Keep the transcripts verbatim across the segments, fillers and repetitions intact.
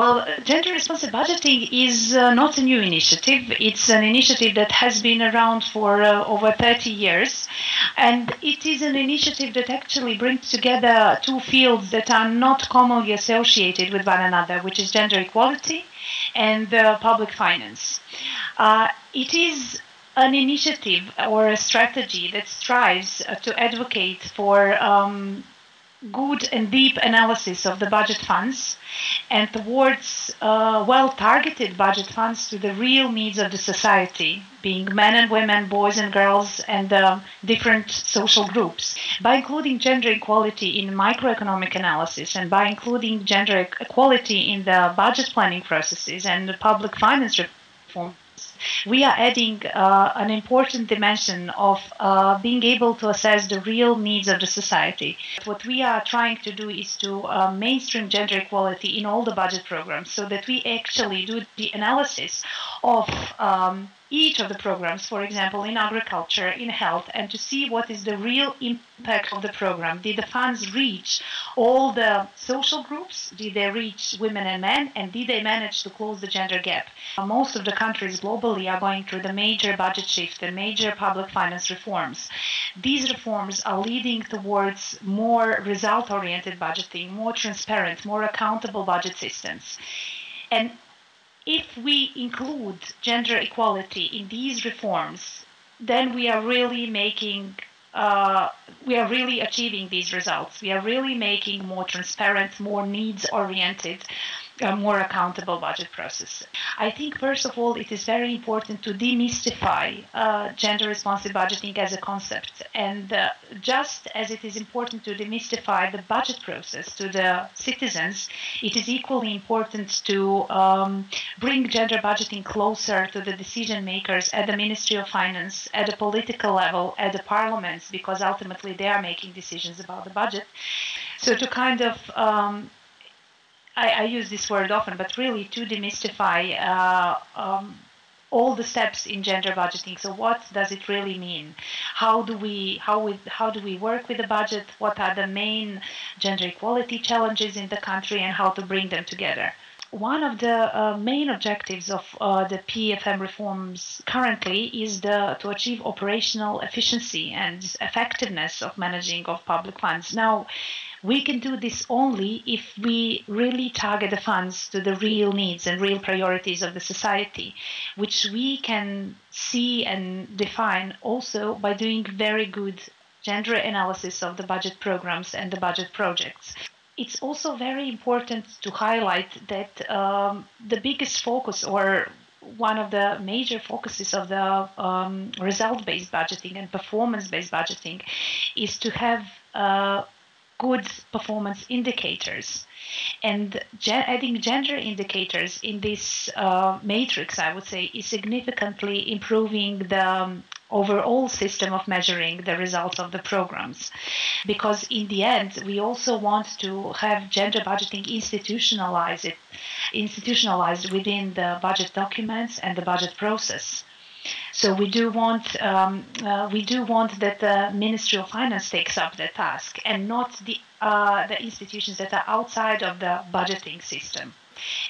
Well, gender-responsive budgeting is uh, not a new initiative. It's an initiative that has been around for uh, over thirty years. And it is an initiative that actually brings together two fields that are not commonly associated with one another, which is gender equality and uh, public finance. Uh, it is an initiative or a strategy that strives to advocate for um, good and deep analysis of the budget funds and towards uh, well-targeted budget funds to the real needs of the society, being men and women, boys and girls, and uh, different social groups. By including gender equality in microeconomic analysis and by including gender equality in the budget planning processes and the public finance reform, we are adding uh, an important dimension of uh, being able to assess the real needs of the society. What we are trying to do is to uh, mainstream gender equality in all the budget programs so that we actually do the analysis of um, each of the programs, for example, in agriculture, in health, and to see what is the real impact of the program. Did the funds reach all the social groups? Did they reach women and men? And did they manage to close the gender gap? Most of the countries globally are going through the major budget shift and major public finance reforms. These reforms are leading towards more result-oriented budgeting, more transparent, more accountable budget systems. And if we include gender equality in these reforms, then we are really making, uh, we are really achieving these results. We are really making more transparent, more needs-oriented, uh, more accountable budget process. I think, first of all, it is very important to demystify uh, gender-responsive budgeting as a concept. And uh, just as it is important to demystify the budget process to the citizens, it is equally important to um, bring gender budgeting closer to the decision-makers at the Ministry of Finance, at the political level, at the parliaments, because ultimately they are making decisions about the budget. So to kind of um, I, I use this word often, but really to demystify uh, um, all the steps in gender budgeting. So what does it really mean? How do we how we, how do we work with the budget? What are the main gender equality challenges in the country and how to bring them together? One of the uh, main objectives of uh, the P F M reforms currently is the, to achieve operational efficiency and effectiveness of managing of public funds. Now, we can do this only if we really target the funds to the real needs and real priorities of the society, which we can see and define also by doing very good gender analysis of the budget programs and the budget projects. It's also very important to highlight that um, the biggest focus or one of the major focuses of the um, result-based budgeting and performance-based budgeting is to have uh, good performance indicators. And gen adding gender indicators in this uh, matrix, I would say, is significantly improving the um, overall system of measuring the results of the programs. Because in the end, we also want to have gender budgeting institutionalized, it, institutionalized within the budget documents and the budget process. So we do want um, uh, we do want that the Ministry of Finance takes up the task and not the uh, the institutions that are outside of the budgeting system.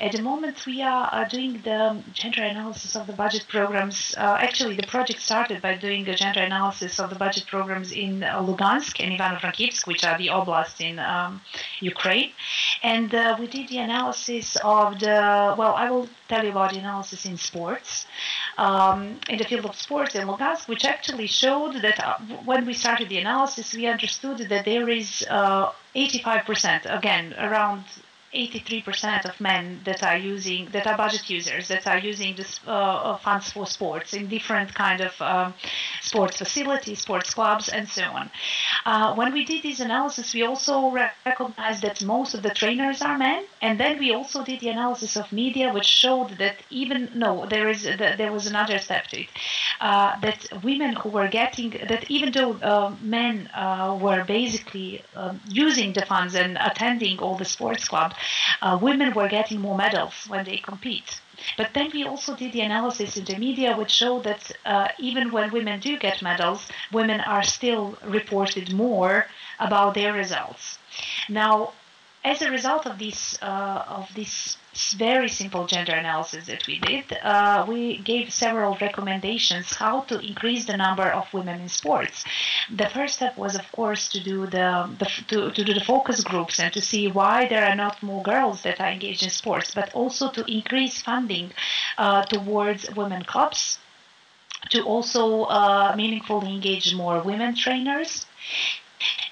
At the moment, we are uh, doing the gender analysis of the budget programs. Uh, actually, the project started by doing a gender analysis of the budget programs in uh, Lugansk and Ivano-Frankivsk, which are the oblasts in um, Ukraine. And uh, we did the analysis of the, well, I will tell you about the analysis in sports, um, in the field of sports in Lugansk, which actually showed that uh, when we started the analysis, we understood that there is uh, eighty-five percent, again, around eighty-three percent of men that are using, that are budget users, that are using this, uh, funds for sports in different kind of um, sports facilities, sports clubs, and so on. Uh, when we did this analysis, we also recognized that most of the trainers are men, and then we also did the analysis of media, which showed that even no, there is there was another step to it, uh, that women who were getting that even though uh, men uh, were basically uh, using the funds and attending all the sports clubs. Uh, women were getting more medals when they compete. But then we also did the analysis in the media, which showed that uh, even when women do get medals, women are still reported more about their results. Now, As a result of this uh, of this very simple gender analysis that we did, uh, we gave several recommendations how to increase the number of women in sports. The first step was, of course, to do the, the to, to do the focus groups and to see why there are not more girls that are engaged in sports, but also to increase funding uh, towards women clubs, to also uh, meaningfully engage more women trainers.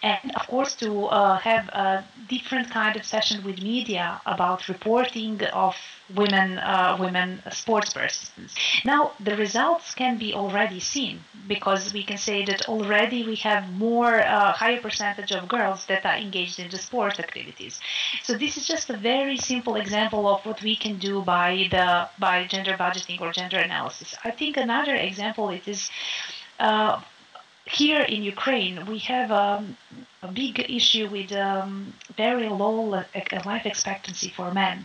And, of course, to uh, have a different kind of session with media about reporting of women uh, women sports persons. Now, the results can be already seen, because we can say that already we have more uh, higher percentage of girls that are engaged in the sport activities. So this is just a very simple example of what we can do by the by gender budgeting or gender analysis. I think another example it is. Uh, Here in Ukraine, we have um, a big issue with um, very low life expectancy for men.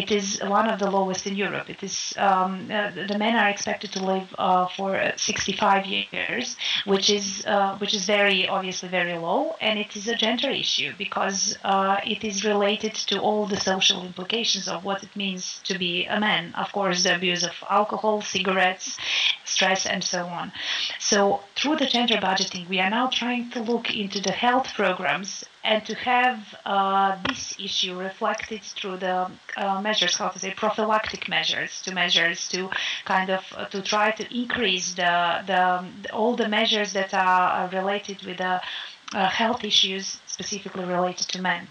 It is one of the lowest in Europe. It is um, uh, the men are expected to live uh, for sixty-five years, which is uh, which is very obviously very low, and it is a gender issue because uh, it is related to all the social implications of what it means to be a man. Of course, the abuse of alcohol, cigarettes, stress, and so on. So through the gender budgeting, we are now trying to look into the health programs and to have uh, this issue reflected through the uh, measures, how to say, prophylactic measures, to measures to kind of uh, to try to increase the, the all the measures that are related with the uh, health issues specifically related to men.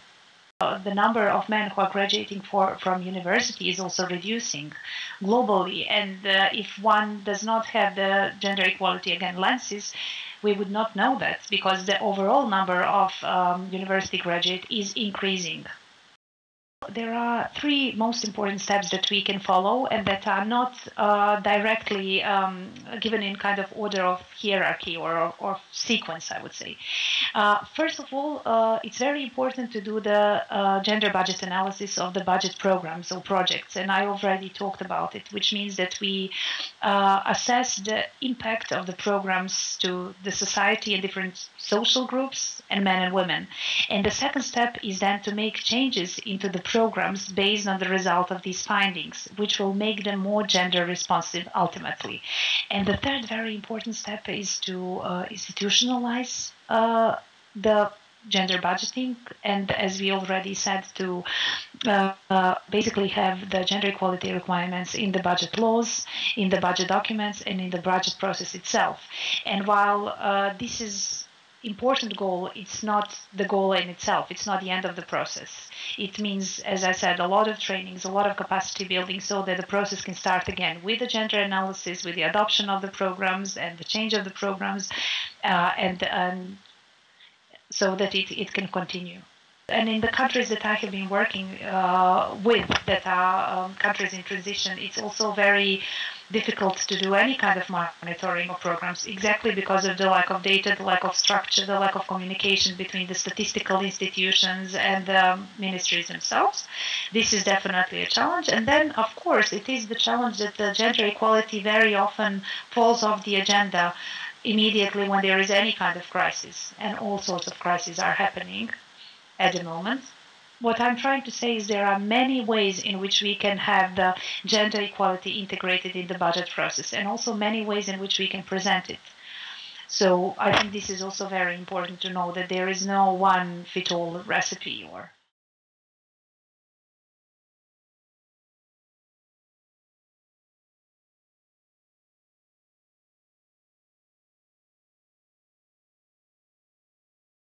The number of men who are graduating for, from university is also reducing globally. And uh, if one does not have the gender equality again lenses, we would not know that, because the overall number of um, university graduates is increasing. There are three most important steps that we can follow and that are not uh, directly um, given in kind of order of hierarchy or, or sequence, I would say. Uh, first of all, uh, it's very important to do the uh, gender budget analysis of the budget programs or projects, and I already talked about it, which means that we uh, assess the impact of the programs to the society and different social groups and men and women. And the second step is then to make changes into the programs based on the result of these findings, which will make them more gender responsive ultimately. And the third very important step is to uh, institutionalize uh, the gender budgeting, and as we already said, to uh, uh, basically have the gender equality requirements in the budget laws, in the budget documents, and in the budget process itself. And while uh, this is important goal, it's not the goal in itself, it's not the end of the process. It means, as I said, a lot of trainings, a lot of capacity building, so that the process can start again with the gender analysis, with the adoption of the programs and the change of the programs, uh, and, and so that it, it can continue. And in the countries that I have been working uh, with, that are um, countries in transition, it's also very difficult to do any kind of monitoring of programs, exactly because of the lack of data, the lack of structure, the lack of communication between the statistical institutions and the ministries themselves. This is definitely a challenge. And then, of course, it is the challenge that the gender equality very often falls off the agenda immediately when there is any kind of crisis, and all sorts of crises are happening at the moment. What I'm trying to say is there are many ways in which we can have the gender equality integrated in the budget process, and also many ways in which we can present it. So I think this is also very important to know, that there is no one-fit-all recipe or